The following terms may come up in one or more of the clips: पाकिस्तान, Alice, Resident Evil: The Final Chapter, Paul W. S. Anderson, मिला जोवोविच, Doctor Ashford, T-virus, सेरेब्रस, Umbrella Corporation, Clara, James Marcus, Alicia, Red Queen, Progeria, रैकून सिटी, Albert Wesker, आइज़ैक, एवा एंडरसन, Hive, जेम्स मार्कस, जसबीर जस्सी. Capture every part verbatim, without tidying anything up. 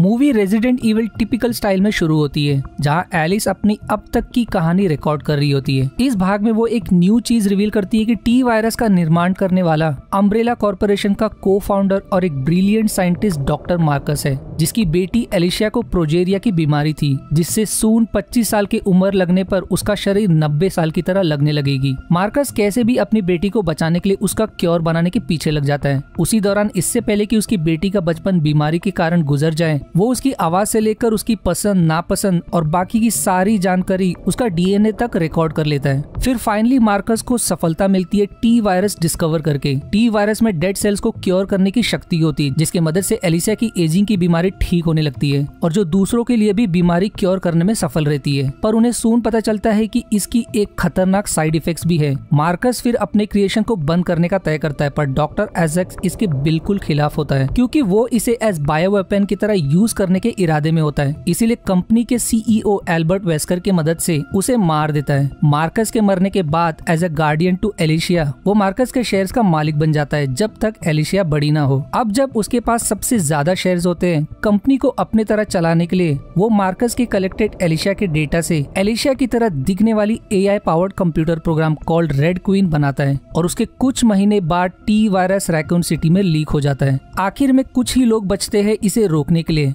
Movie resident evil typical style में शुरू होती है, जहां एलिस अपनी अब तक की कहानी रिकॉर्ड कर रही होती है। इस भाग में वो एक न्यू चीज रिवील करती है कि टी वायरस का निर्माण करने वाला अम्ब्रेला कॉर्पोरेशन का को फाउंडर और एक ब्रिलियंट साइंटिस्ट डॉक्टर मार्कस है, जिसकी बेटी एलिशिया को प्रोजेरिया की बीमारी थी, जिससे सून पच्चीस साल की उम्र लगने पर उसका शरीर नब्बे साल की तरह लगने लगेगी। मार्कस कैसे भी अपनी बेटी को बचाने के लिए उसका क्योर बनाने के पीछे लग जाता है। उसी दौरान इससे पहले कि उसकी बेटी का बचपन बीमारी के कारण गुजर जाए, वो उसकी आवाज से लेकर उसकी पसंद नापसंद और बाकी की सारी जानकारी उसका डीएनए तक रिकॉर्ड कर लेता है। फिर फाइनली मार्कस को सफलता मिलती है टी वायरस डिस्कवर करके। टी वायरस में डेड सेल्स को क्योर करने की शक्ति होती है, जिसके मदद से एलिसा की एजिंग की बीमारी ठीक होने लगती है और जो दूसरों के लिए भी बीमारी क्योर करने में सफल रहती है। पर उन्हें सून पता चलता है कि इसकी एक खतरनाक साइड इफेक्ट्स भी है। मार्कस फिर अपने क्रिएशन को बंद करने का तय करता है, पर डॉक्टर आइज़ैक्स इसके बिल्कुल खिलाफ होता है, क्योंकि वो इसे एज बायो वेपन की तरह यूज करने के इरादे में होता है। इसीलिए कंपनी के सीईओ एल्बर्ट वेस्कर की मदद से उसे मार देता है। मार्कस के मरने के बाद as a guardian to Alicia वो मार्कस के शेयर्स का मालिक बन जाता है, जब तक एलिशिया बड़ी ना हो। अब जब उसके पास सबसे ज्यादा शेयर्स होते हैं, कंपनी को अपने तरह चलाने के लिए वो मार्कस के कलेक्टेड एलिशिया के डेटा से एलिशिया की तरह दिखने वाली AI powered computer program called red queen बनाता है और उसके कुछ महीने बाद टी वायरस रैकून सिटी में लीक हो जाता है। आखिर में कुछ ही लोग बचते हैं इसे रोकने के लिए,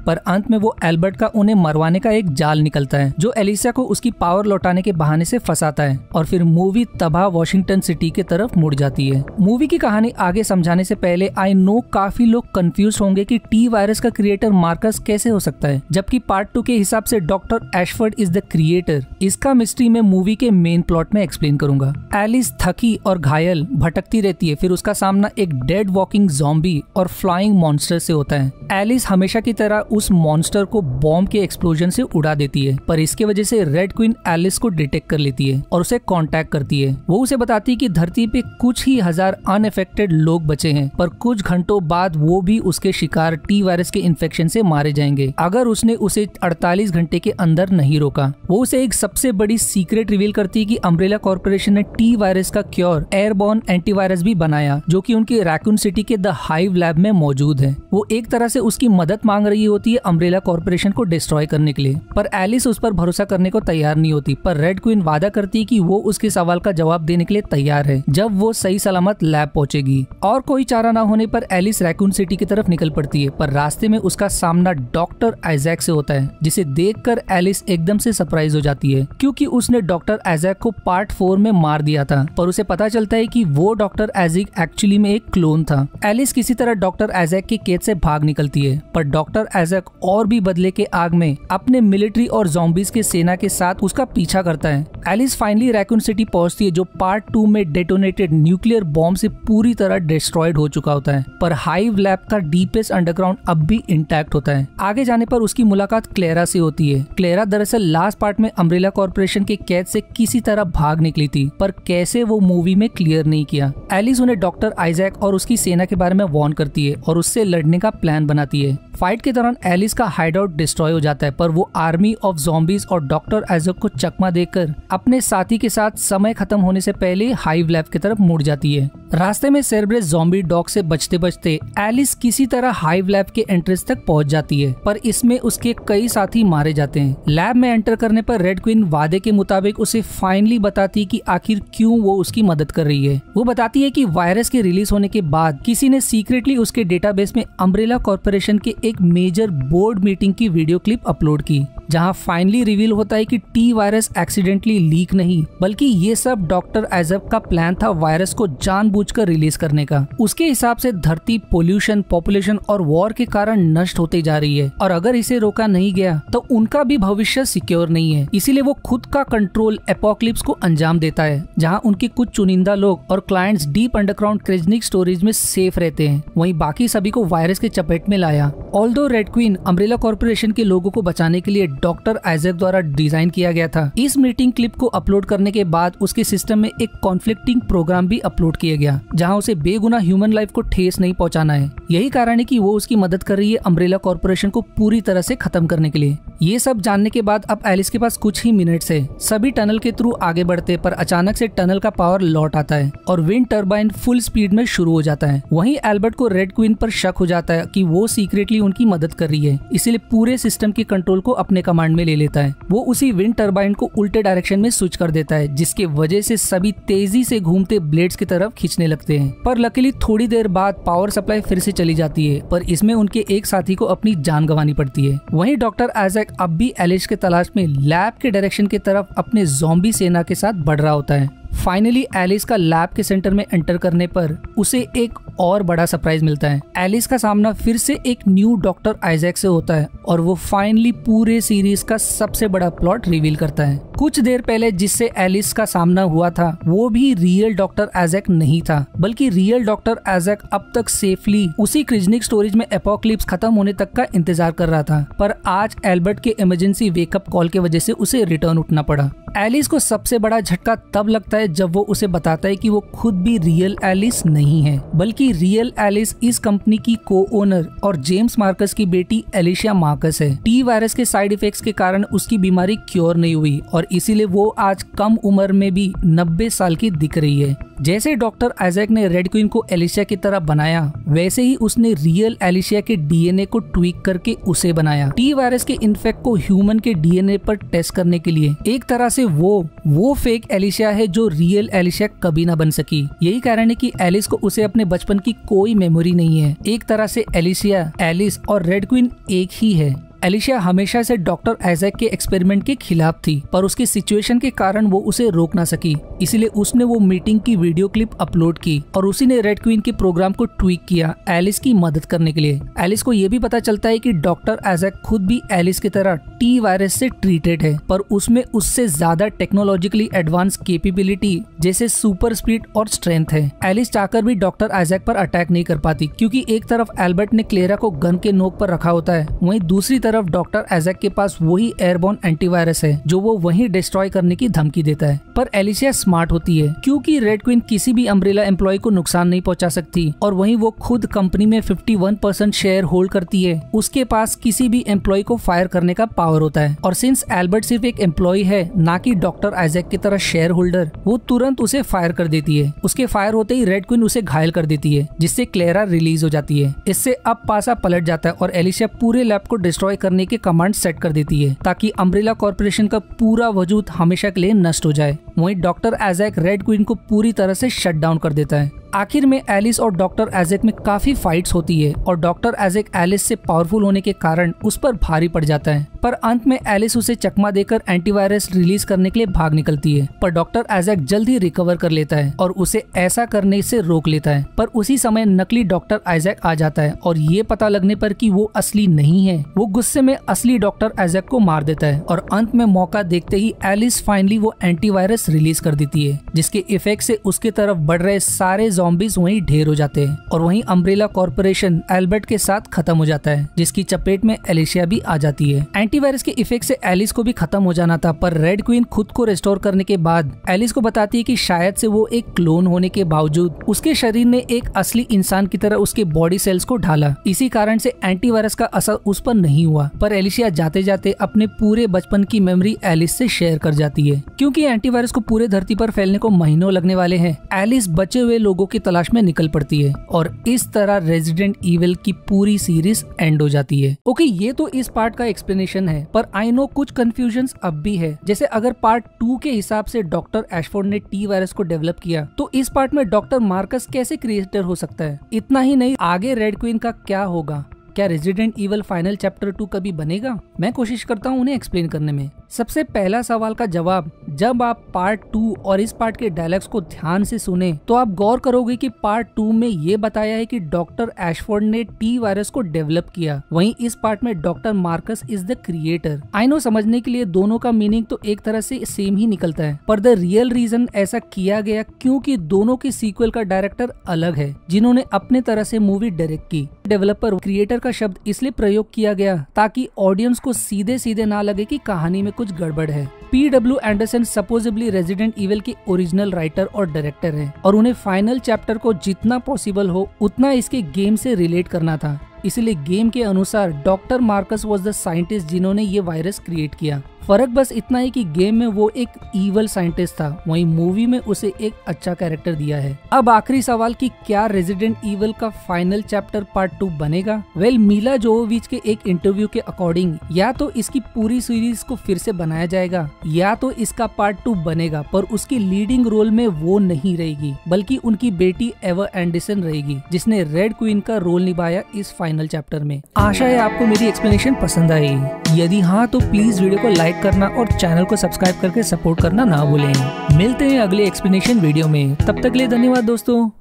पर अंत में वो एल्बर्ट का उन्हें मरवाने का एक जाल निकलता है, जो एलिसा को उसकी पावर लौटाने के बहाने से फंसाता है और फिर मूवी तबाह वॉशिंगटन सिटी के तरफ मुड़ जाती है। मूवी की कहानी आगे समझाने से पहले आई नो काफी लोग कंफ्यूज होंगे कि टी वायरस का क्रिएटर मार्कस कैसे हो सकता है, जबकि पार्ट टू के हिसाब से doctor Ashford is the creator. इसका मिस्ट्री में मूवी के मेन प्लॉट में एक्सप्लेन करूंगा। एलिस थकी और घायल भटकती रहती है, फिर उसका सामना एक डेड वॉकिंग ज़ॉम्बी और फ्लाइंग मॉन्स्टर से होता है। एलिस हमेशा की तरह उस मॉन्स्टर को बॉम्ब के एक्सप्लोजन से उड़ा देती है, पर इसके वजह से रेड क्वीन एलिस को डिटेक्ट कर लेती है और उसे कांटेक्ट करती है। वो उसे बताती है कि धरती पे कुछ ही हजार अनअफेक्टेड लोग बचे हैं, पर कुछ घंटों बाद वो भी उसके शिकार टी वायरस के इन्फेक्शन से मारे जाएंगे अगर उसने उसे अड़तालीस घंटे के अंदर नहीं रोका। वो उसे एक सबसे बड़ी सीक्रेट रिवील करती है कि अम्ब्रेला कॉर्पोरेशन ने टी वायरस का क्योर एयरबॉर्न एंटीवायरस भी बनाया, जो कि उनके रैकून सिटी के द हाइव लैब में मौजूद है। वो एक तरह से उसकी मदद मांग रही होती है अम्ब्रेला कॉर्पोरेशन को डिस्ट्रॉय करने के लिए, पर एलिस उस पर भरोसा करने को तैयार नहीं होती। पर रेड क्वीन वादा करती है कि वो उसके सवाल का जवाब देने के लिए तैयार है जब वो सही सलामत लैब पहुंचेगी। और कोई चारा न होने पर एलिस रैकून सिटी की तरफ निकल पड़ती है, पर रास्ते में उसका सामना डॉक्टर आइज़ैक से होता है, जिसे देखकर एलिस एकदम से सरप्राइज हो जाती है, क्योंकि उसने डॉक्टर आइज़ैक को पार्ट फोर में मार दिया था। पर उसे पता चलता है कि वो डॉक्टर आइज़ैक एक्चुअली में एक क्लोन था। एलिस किसी तरह डॉक्टर आइज़ैक की कैद से भाग निकलती है, पर डॉक्टर आइज़ैक और भी बदले के आग में अपने मिलिट्री और ज़ॉम्बीज के सेना के साथ उसका पीछा करता है। एलिस फाइनली रैकून सिटी पहुंचती है, जो पार्ट टू में डेटोनेटेड न्यूक्लियर बॉम्ब से पूरी तरह डिस्ट्रॉयड हो चुका होता है, पर हाइव लैब का डीपेस्ट अंडरग्राउंड अब भी इंटैक्ट होता है। आगे जाने पर उसकी मुलाकात क्लेरा से होती है। क्लेरा दरअसल लास्ट पार्ट में अम्ब्रेला कॉर्पोरेशन के कैद से किसी तरह भाग निकली थी, पर कैसे वो मूवी में क्लियर नहीं किया। एलिस उन्हें डॉक्टर आइज़ैक और उसकी सेना के बारे में वार्न करती है और उससे लड़ने का प्लान बनाती है। फाइट के दौरान एलिस का हाइडआउट डिस्ट्रॉय हो जाता है, पर वो आर्मी ऑफ ज़ॉम्बीज और डॉक्टर आइज़ैक को चकमा देकर अपने साथी के साथ समय खत्म होने से पहले हाइव लैब की तरफ मुड़ जाती है। रास्ते में सेरेब्रस ज़ॉम्बी डॉग से बचते बचते एलिस किसी तरह हाइव लैब के एंट्रेंस तक पहुंच जाती है, पर इसमें उसके कई साथी मारे जाते हैं। लैब में एंटर करने पर रेड क्वीन वादे के मुताबिक उसे फाइनली बताती कि आखिर क्यों वो उसकी मदद कर रही है। वो बताती है कि वायरस के रिलीज होने के बाद किसी ने सीक्रेटली उसके डेटाबेस में अम्ब्रेला कॉर्पोरेशन के एक मेजर बोर्ड मीटिंग की वीडियो क्लिप अपलोड की, जहां फाइनली रिवील होता है कि टी वायरस एक्सीडेंटली लीक नहीं, बल्कि ये सब डॉक्टर आइज़ैक का प्लान था वायरस को जानबूझकर रिलीज करने का। उसके हिसाब से धरती पोल्यूशन, पॉपुलेशन और वॉर के कारण नष्ट होते जा रही है, और अगर इसे रोका नहीं गया तो उनका भी भविष्य सिक्योर नहीं है। इसीलिए वो खुद का कंट्रोल एपोकलिप्स को अंजाम देता है, जहां उनके कुछ चुनिंदा लोग और clients deep underground cryogenic storage में सेफ रहते हैं, वहीं बाकी सभी को वायरस के चपेट में लाया। Although red queen Umbrella Corporation के लोगों को बचाने के लिए डॉक्टर आइज़ैक द्वारा डिजाइन किया गया था, इस मीटिंग क्लिप को अपलोड करने के बाद उसके सिस्टम में एक कॉन्फ्लिक्टिंग प्रोग्राम भी अपलोड किया गया, जहां उसे बेगुनाह ह्यूमन लाइफ को ठेस नहीं पहुंचाना है। यही कारण है कि वो उसकी मदद कर रही है अम्ब्रेला कॉर्पोरेशन को पूरी तरह से खत्म करने के लिए। ये सब जानने के बाद अब एलिस के पास कुछ ही मिनट्स है। सभी टनल के थ्रू आगे बढ़ते, पर अचानक से टनल का पावर लौट आता है और विंड टर्बाइन फुल स्पीड में शुरू हो जाता है। वहीं एल्बर्ट को रेड क्वीन पर शक हो जाता है कि वो सीक्रेटली उनकी मदद मदद कर रही है, इसीलिए पूरे सिस्टम की कंट्रोल को अपने कमांड में ले लेता है। वो उसी विंड टर्बाइन को उल्टे डायरेक्शन में स्विच कर देता है, जिसके वजह से सभी तेजी से घूमते ब्लेड्स की तरफ खींचने लगते हैं। पर लकीली थोड़ी देर बाद पावर सप्लाई फिर से चली जाती है, पर इसमें उनके एक साथी को अपनी जान गंवानी पड़ती है। वहीं डॉक्टर आइज़ैक अब भी एलिश के तलाश में लैब के डायरेक्शन की तरफ अपने ज़ॉम्बी सेना के साथ बढ़ रहा होता है। फाइनली एलिस का लैब के सेंटर में एंटर करने पर उसे एक और बड़ा सरप्राइज मिलता है। एलिस का सामना फिर से एक न्यू डॉक्टर आइज़ैक से होता है और वो फाइनली पूरे सीरीज का सबसे बड़ा प्लॉट रिवील करता है। कुछ देर पहले जिससे एलिस का सामना हुआ था वो भी रियल डॉक्टर आइज़ैक नहीं था, बल्कि रियल डॉक्टर आइज़ैक अब तक सेफली उसी क्रिजनिक स्टोरेज में एपोक्लिप्स खत्म होने तक का इंतजार कर रहा था, पर आज एल्बर्ट के इमरजेंसी वेकअप कॉल की वजह से उसे रिटर्न उठना पड़ा। एलिस को सबसे बड़ा झटका तब लगता है जब वो उसे बताता है कि वो खुद भी रियल एलिस नहीं है, बल्कि रियल एलिस इस कंपनी की को ओनर और जेम्स मार्कस की बेटी एलिशिया मार्कस है। टी वायरस के साइड इफेक्ट्स के कारण उसकी बीमारी क्योर नहीं हुई और इसीलिए वो आज कम उम्र में भी नब्बे साल की दिख रही है। जैसे डॉक्टर आइज़ैक ने रेड क्वीन को एलिशिया की तरह बनाया, वैसे ही उसने रियल एलिशिया के डीएनए को ट्वीक करके उसे बनाया टी वायरस के इन्फेक्ट को ह्यूमन के डीएनए पर टेस्ट करने के लिए। एक तरह से वो वो फेक एलिशिया है जो रियल एलिशिया कभी ना बन सकी। यही कारण है कि एलिस को उसे अपने बचपन की कोई मेमोरी नहीं है। एक तरह से एलिशिया, एलिस और रेड क्वीन एक ही है। एलिशिया हमेशा से डॉक्टर आइज़ैक के एक्सपेरिमेंट के खिलाफ थी, पर उसकी सिचुएशन के कारण वो उसे रोक ना सकी, इसलिए उसने वो मीटिंग की वीडियो क्लिप अपलोड की और उसी ने रेड क्वीन के प्रोग्राम को ट्वीक किया एलिस की मदद करने के लिए। एलिस को ये भी पता चलता है कि डॉक्टर आइज़ैक खुद भी एलिस की तरह टी वायरस से ट्रीटेड है, पर उसमें उससे ज्यादा टेक्नोलॉजिकली एडवांस कैपेबिलिटी जैसे सुपर स्पीड और स्ट्रेंथ है। एलिस चाहकर भी डॉक्टर आइज़ैक पर अटैक नहीं कर पाती, क्योंकि एक तरफ एल्बर्ट ने क्लेरा को गन के नोक पर रखा होता है, वहीं दूसरी तरफ डॉक्टर आइज़ैक के पास वही एयरबॉर्न एंटीवायरस है जो वो वहीं डिस्ट्रॉय करने की धमकी देता है। पर एलिशिया स्मार्ट होती है, क्योंकि रेड क्वीन किसी भी अम्ब्रेला एम्प्लॉय को नुकसान नहीं पहुंचा सकती और वहीं वो खुद कंपनी में इक्यावन परसेंट शेयर होल्ड करती है। उसके पास किसी भी एम्प्लॉय को फायर करने का पावर होता है और सिंस एल्बर्ट सिर्फ एक एम्प्लॉय है, ना कि डॉक्टर आइज़ैक की तरह शेयर होल्डर, वो तुरंत उसे फायर कर देती है। उसके फायर होते ही रेड क्वीन उसे घायल कर देती है, जिससे क्लेरा रिलीज हो जाती है। इससे अब पासा पलट जाता है और एलिशिया पूरे लैब को डिस्ट्रॉय करने के कमांड सेट कर देती है, ताकि अम्ब्रेला कॉर्पोरेशन का पूरा वजूद हमेशा के लिए नष्ट हो जाए। वहीं डॉक्टर आइज़ैक रेड क्वीन को पूरी तरह से शट डाउन कर देता है। आखिर में एलिस और डॉक्टर आइज़ैक में काफी फाइट्स होती है और डॉक्टर आइज़ैक एलिस से पावरफुल होने के कारण उस पर भारी पड़ जाता है, पर अंत में एलिस उसे चकमा देकर एंटीवायरस रिलीज करने के लिए भाग निकलती है। पर डॉक्टर आइज़ैक जल्द ही रिकवर कर लेता है और उसे ऐसा करने से रोक लेता है, पर उसी समय नकली डॉक्टर आइज़ैक आ जाता है और ये पता लगने पर कि वो असली नहीं है, वो गुस्से में असली डॉक्टर आइज़ैक को मार देता है और अंत में मौका देखते ही एलिस फाइनली वो एंटीवायरस रिलीज कर देती है, जिसके इफेक्ट से उसके तरफ बढ़ रहे सारे ज़ॉम्बीज वहीं ढेर हो जाते हैं और वहीं अम्ब्रेला कॉर्पोरेशन एल्बर्ट के साथ खत्म हो जाता है, जिसकी चपेट में एलिशिया भी आ जाती है। एंटीवायरस के इफेक्ट से एलिस को भी खत्म हो जाना था, पर रेड क्वीन खुद को रिस्टोर करने के बाद एलिस को बताती है कि शायद से वो एक क्लोन होने के बावजूद उसके शरीर ने एक असली इंसान की तरह उसके बॉडी सेल्स को ढाला, इसी कारण से एंटीवायरस का असर उस पर नहीं हुआ। पर एलिशिया जाते जाते अपने पूरे बचपन की मेमोरी एलिस से शेयर कर जाती है, क्योंकि एंटीवायरस को पूरे धरती पर फैलने को महीनों लगने वाले हैं। एलिस बचे हुए लोगों की तलाश में निकल पड़ती है और इस तरह रेजिडेंट ईविल की पूरी सीरीज एंड हो जाती है। ओके, ये तो इस पार्ट का एक्सप्लेनेशन है, पर आई नो कुछ कंफ्यूजन अब भी है। जैसे अगर पार्ट टू के हिसाब से डॉक्टर एशफोर्ड ने टी वायरस को डेवलप किया, तो इस पार्ट में डॉक्टर मार्कस कैसे क्रिएटर हो सकता है? इतना ही नहीं, आगे रेड क्वीन का क्या होगा? क्या resident evil final chapter two कभी बनेगा? मैं कोशिश करता हूँ उन्हें एक्सप्लेन करने में। सबसे पहला सवाल का जवाब, जब आप पार्ट टू और इस पार्ट के डायलॉग्स को ध्यान से सुने तो आप गौर करोगे कि पार्ट टू में ये बताया है कि डॉक्टर एशफोर्ड ने टी वायरस को डेवलप किया, वहीं इस पार्ट में doctor Marcus is the creator. I know समझने के लिए दोनों का मीनिंग तो एक तरह से सेम ही निकलता है, पर द रियल रीजन ऐसा किया गया क्योंकि दोनों के सीक्वल का डायरेक्टर अलग है, जिन्होंने अपने तरह से मूवी डायरेक्ट की। डेवलपर क्रिएटर का शब्द इसलिए प्रयोग किया गया ताकि ऑडियंस को सीधे सीधे ना लगे कि कहानी में कुछ गड़बड़ है। P W Anderson supposedly resident evil के ओरिजिनल राइटर और डायरेक्टर हैं और उन्हें फाइनल चैप्टर को जितना पॉसिबल हो उतना इसके गेम से रिलेट करना था, इसलिए गेम के अनुसार doctor Marcus was the scientist जिन्होंने ये वायरस क्रिएट किया। फर्क बस इतना है कि गेम में वो एक ईवल साइंटिस्ट था, वहीं मूवी में उसे एक अच्छा कैरेक्टर दिया है। अब आखिरी सवाल कि क्या रेजिडेंट ईवल का फाइनल चैप्टर पार्ट टू बनेगा? वेल मिला जोवोविच के एक इंटरव्यू के अकॉर्डिंग या तो इसकी पूरी सीरीज को फिर से बनाया जाएगा या तो इसका पार्ट टू बनेगा, पर उसकी लीडिंग रोल में वो नहीं रहेगी बल्कि उनकी बेटी एवा एंडरसन रहेगी जिसने रेड क्वीन का रोल निभाया इस फाइनल चैप्टर में। आशा है आपको मेरी एक्सप्लेनेशन पसंद आई, यदि हाँ तो प्लीज वीडियो को लाइक करना और चैनल को सब्सक्राइब करके सपोर्ट करना ना भूलें। मिलते हैं अगले एक्सप्लेनेशन वीडियो में, तब तक के लिए धन्यवाद दोस्तों।